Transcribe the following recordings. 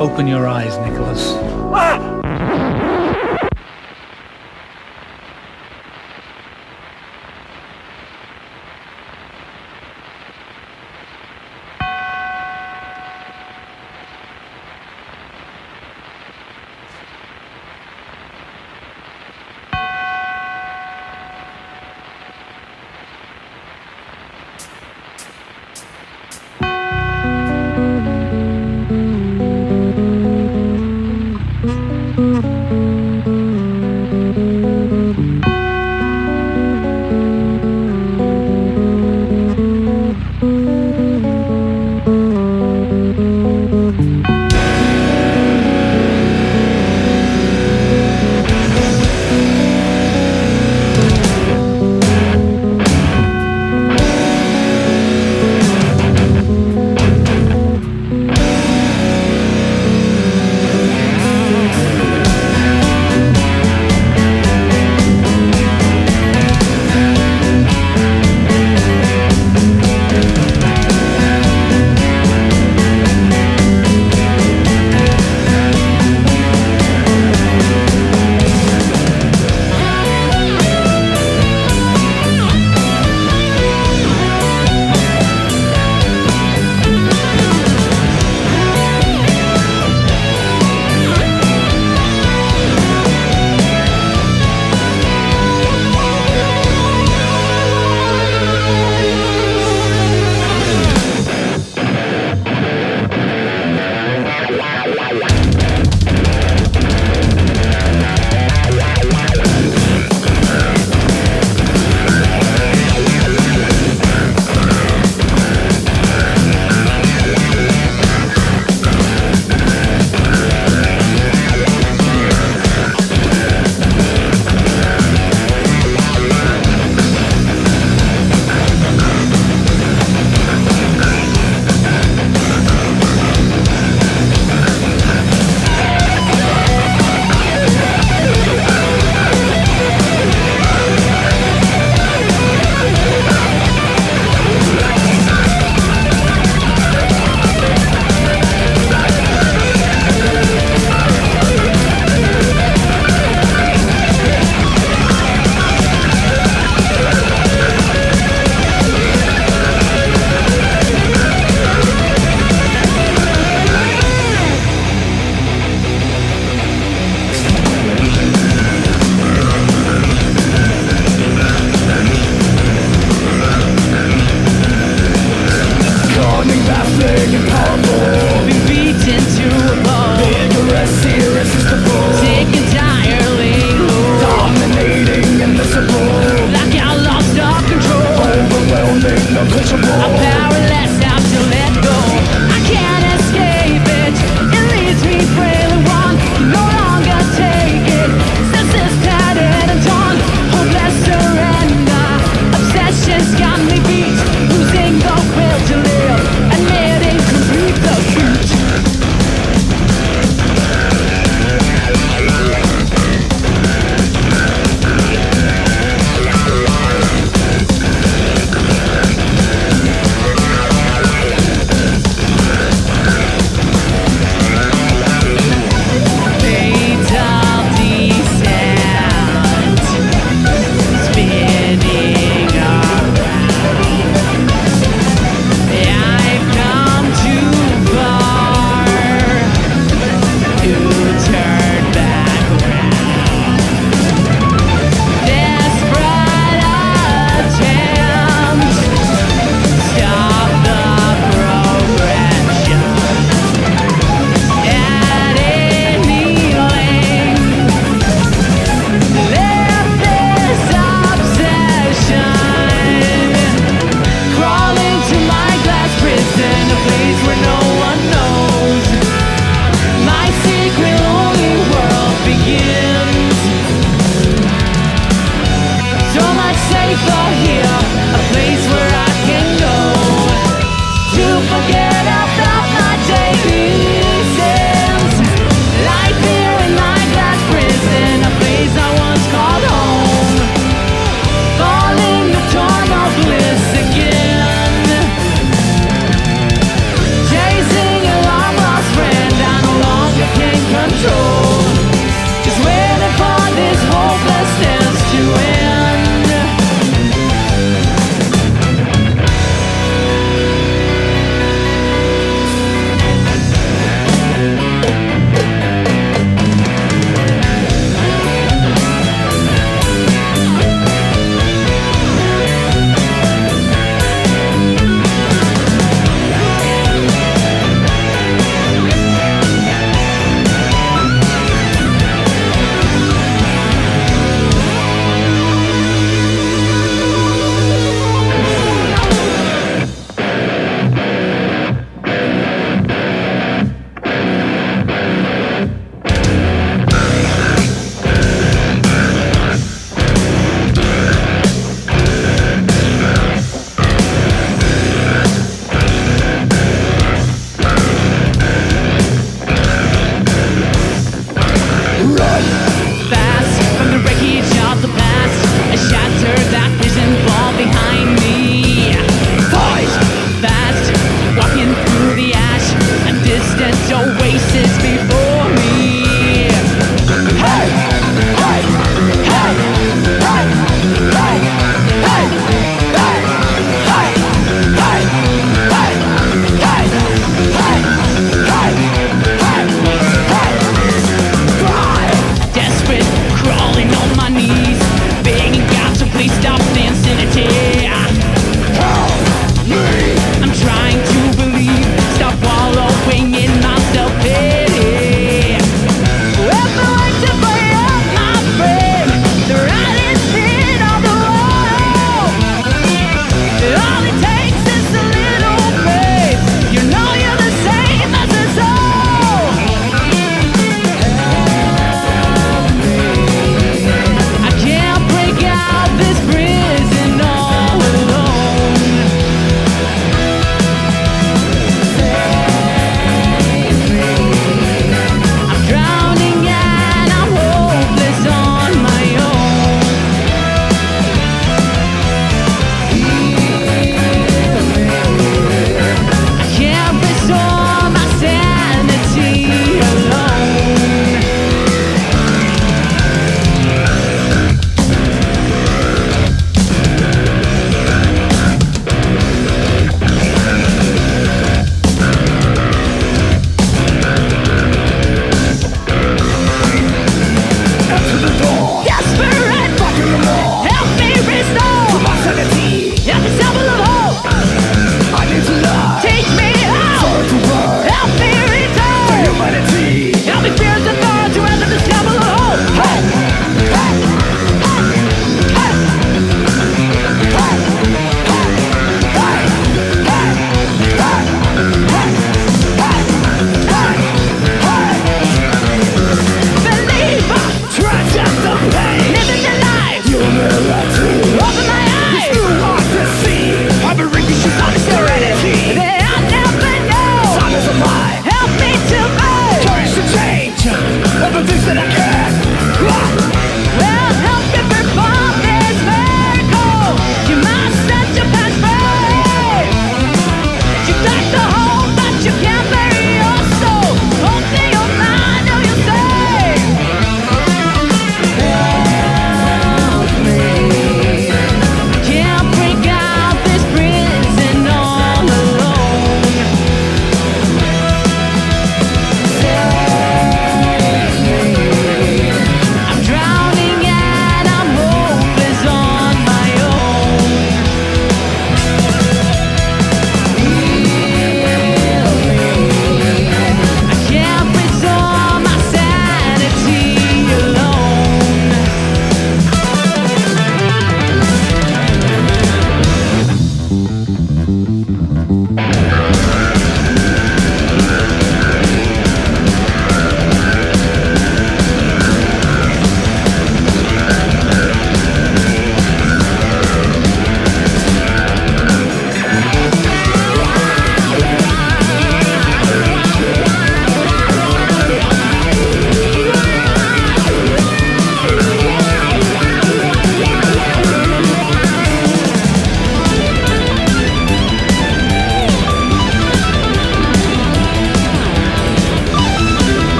Open your eyes, Nicholas.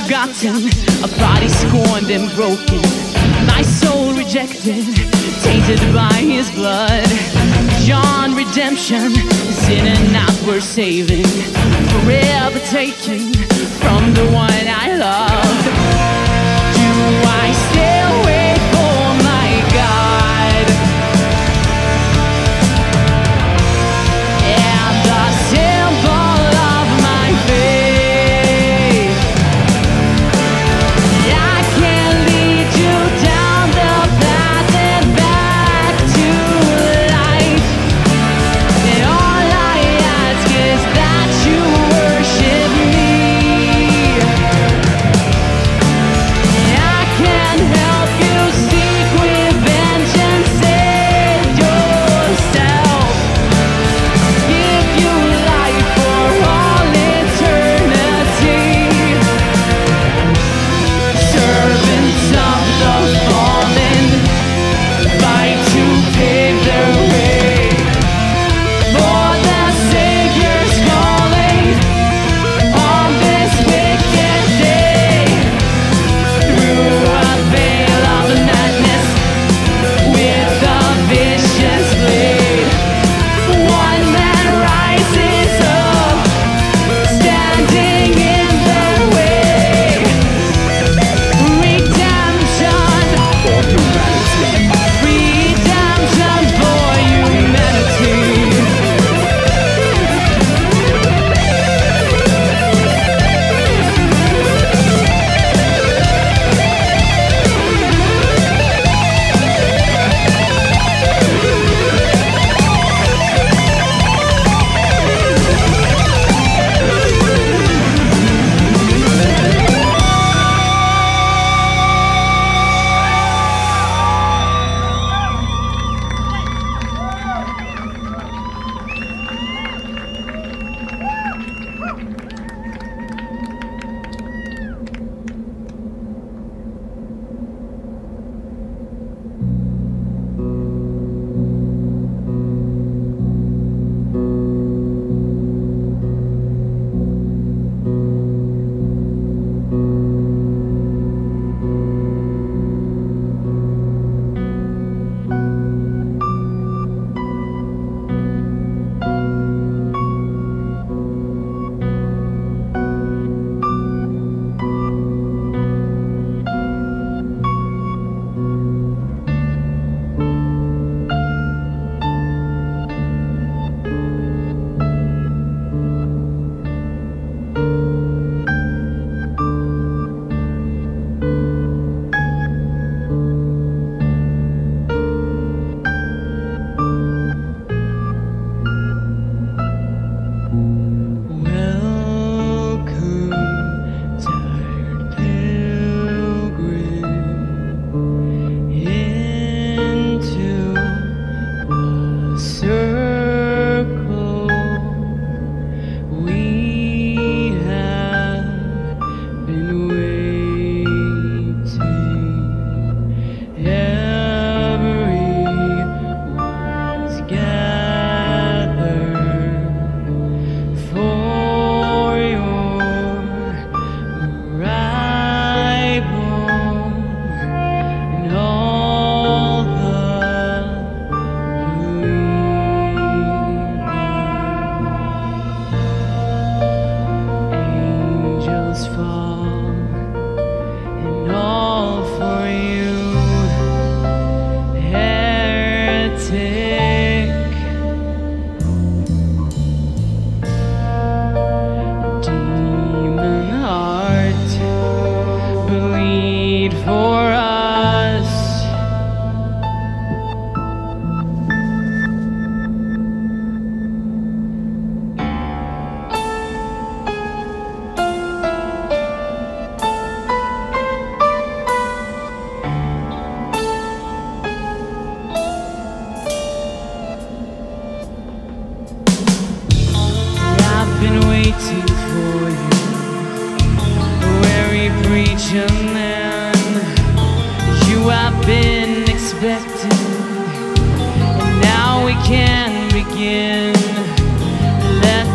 forgotten, a body scorned and broken, my soul rejected, tainted by his blood. John redemption, sin and not worth saving, forever taken from the one I love. Do I still wait for my God? And the symbol of my faith, I can lead you down the path and back to life. And all I ask is that you worship me. I can help you seek revenge and save yourself, give you life for all eternity. Servants of the fallen, fight to pave their way, for the Savior's calling on this wicked day. Through a veil of madness, with a vicious blade, one man rises up, standing in the way. Redemption, redemption for humanity.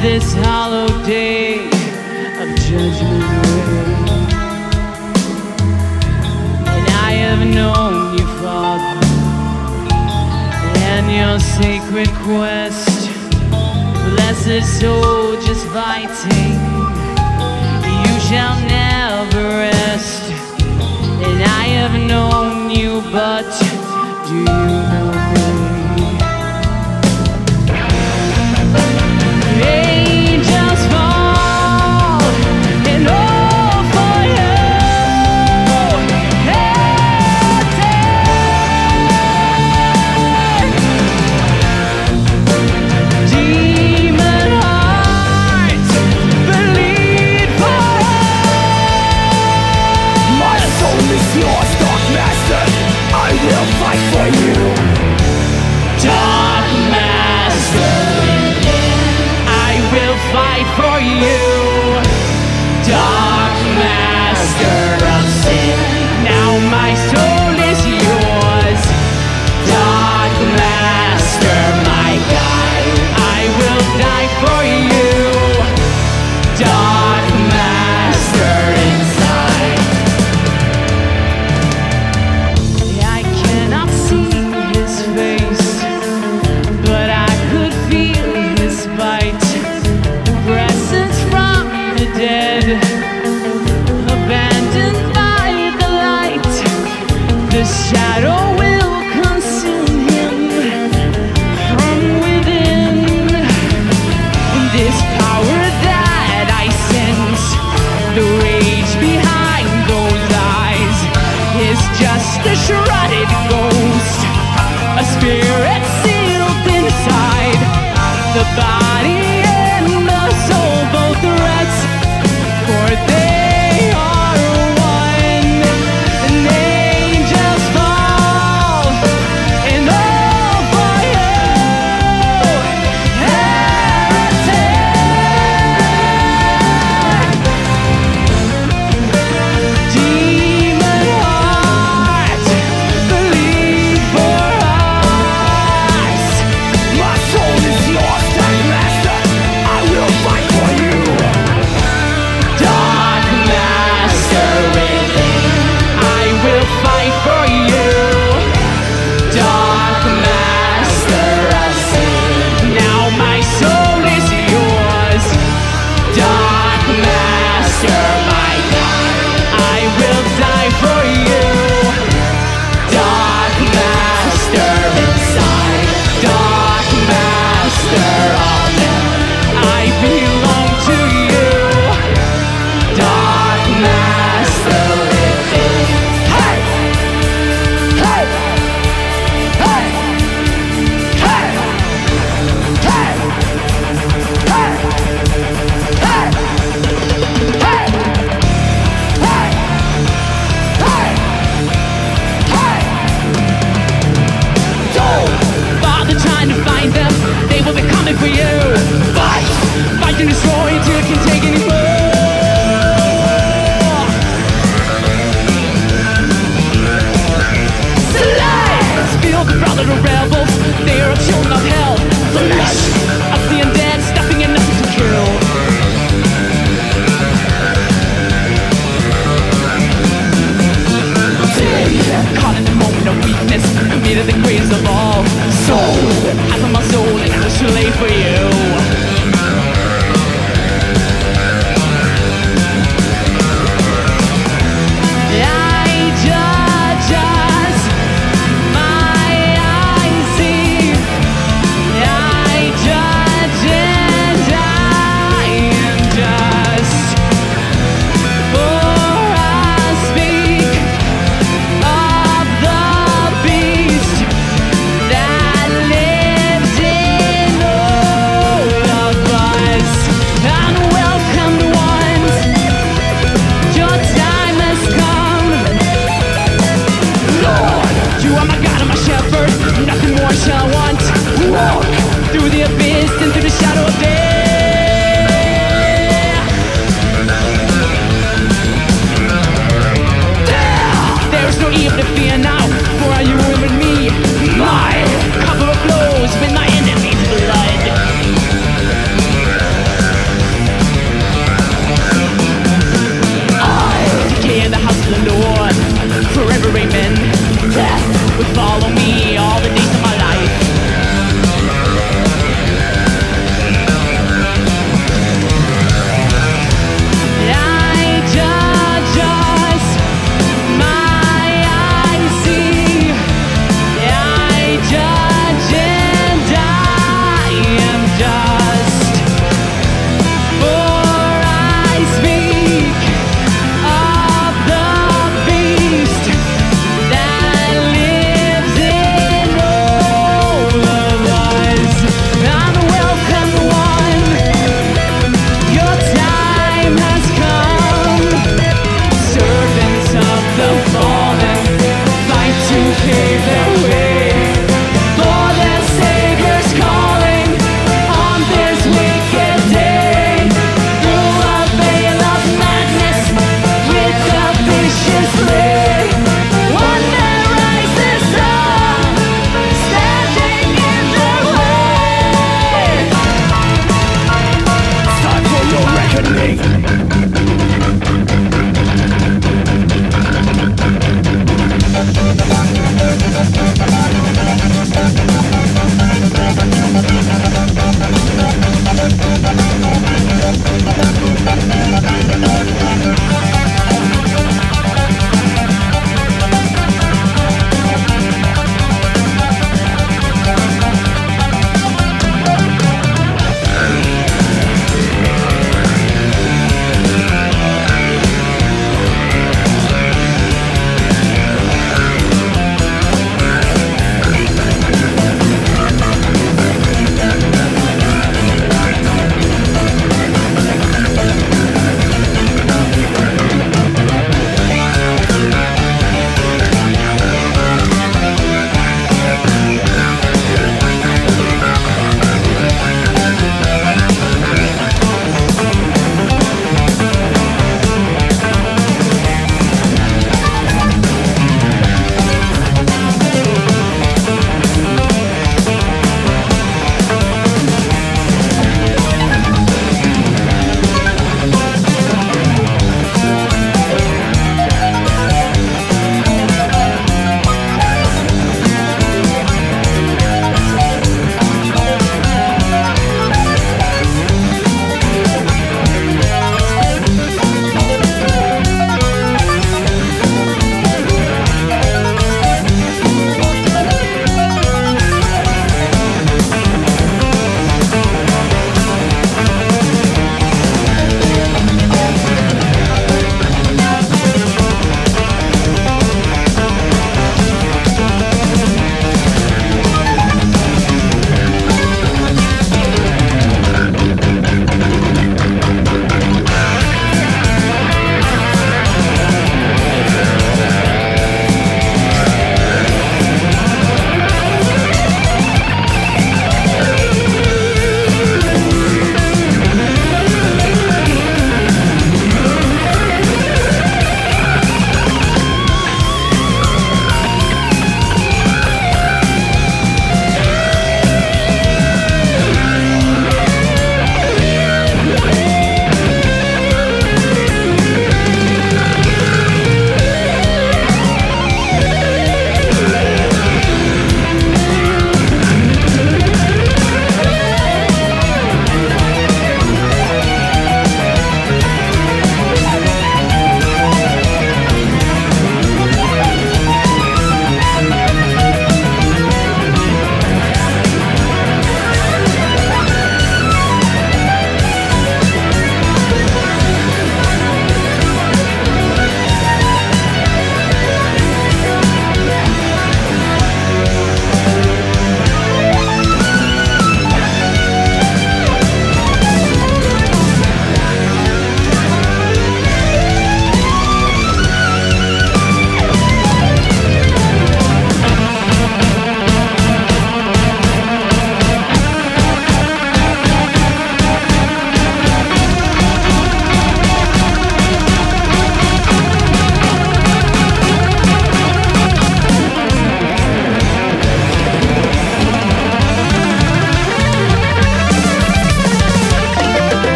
This hollow day of judgment reign. known you, Father, and your sacred quest. Blessed soldiers fighting, you shall never rest. And I have known you, but do you know me? Master,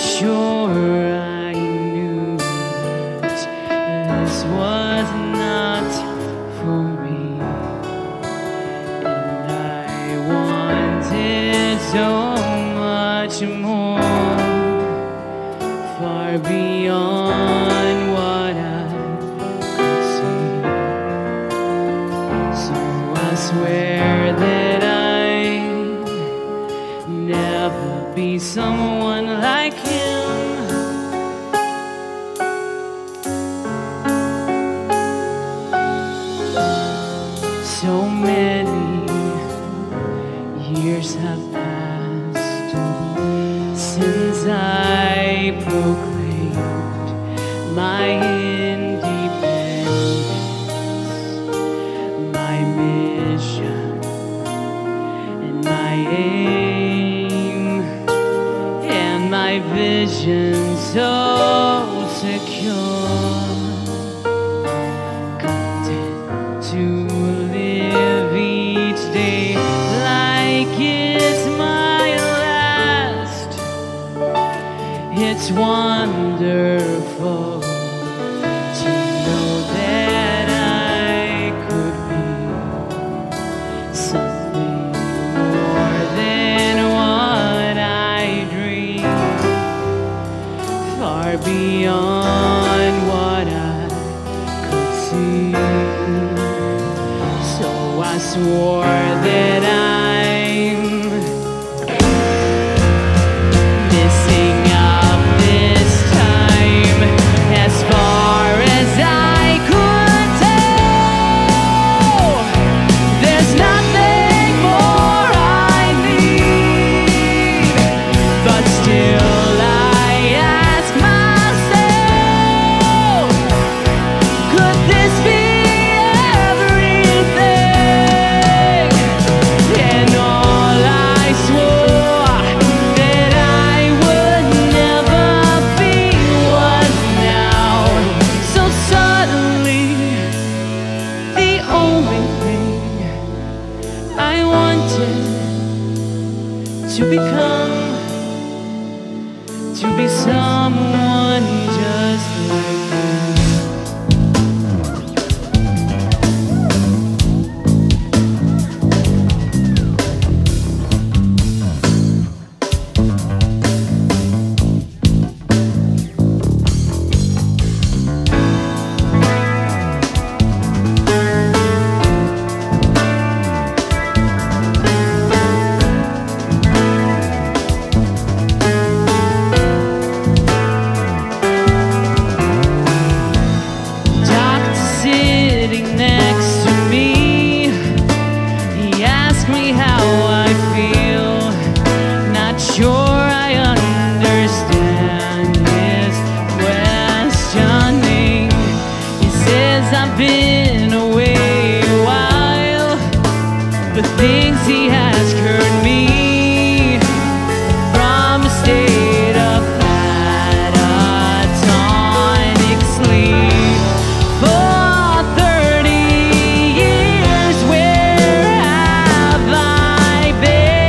sure I knew that this was not for me, and I wanted so much more, far beyond what I could see. So I swear that I'd never be someone like him. So many years have passed since I proclaimed my independence, my mission, and my aim, and my vision so secure, content to it's wonderful to know that I could be something more than what I dreamed, far beyond what I could see. So I swore that I'm missing to become, to be someone just like you. I've been away a while, the things he has cured me from a state of catatonic sleep for 30 years. Where have I been?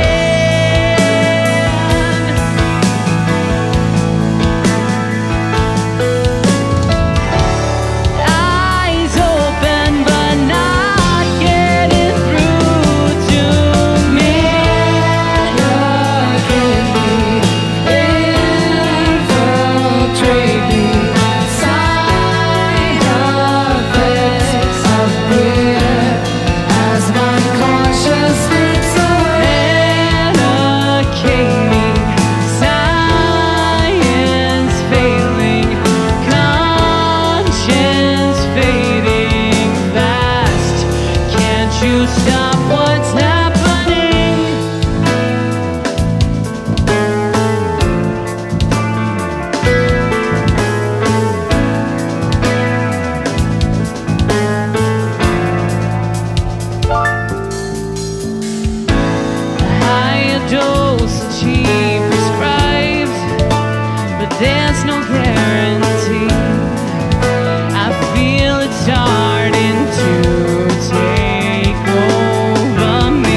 There's no guarantee. I feel it's starting to take over me.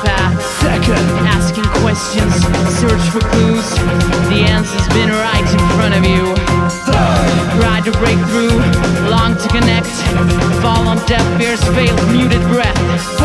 about second. Asking questions, search for clues. The answer's been right in front of you. Third. Ride to break through, long to connect. Fall on deaf ears, failed, muted breath.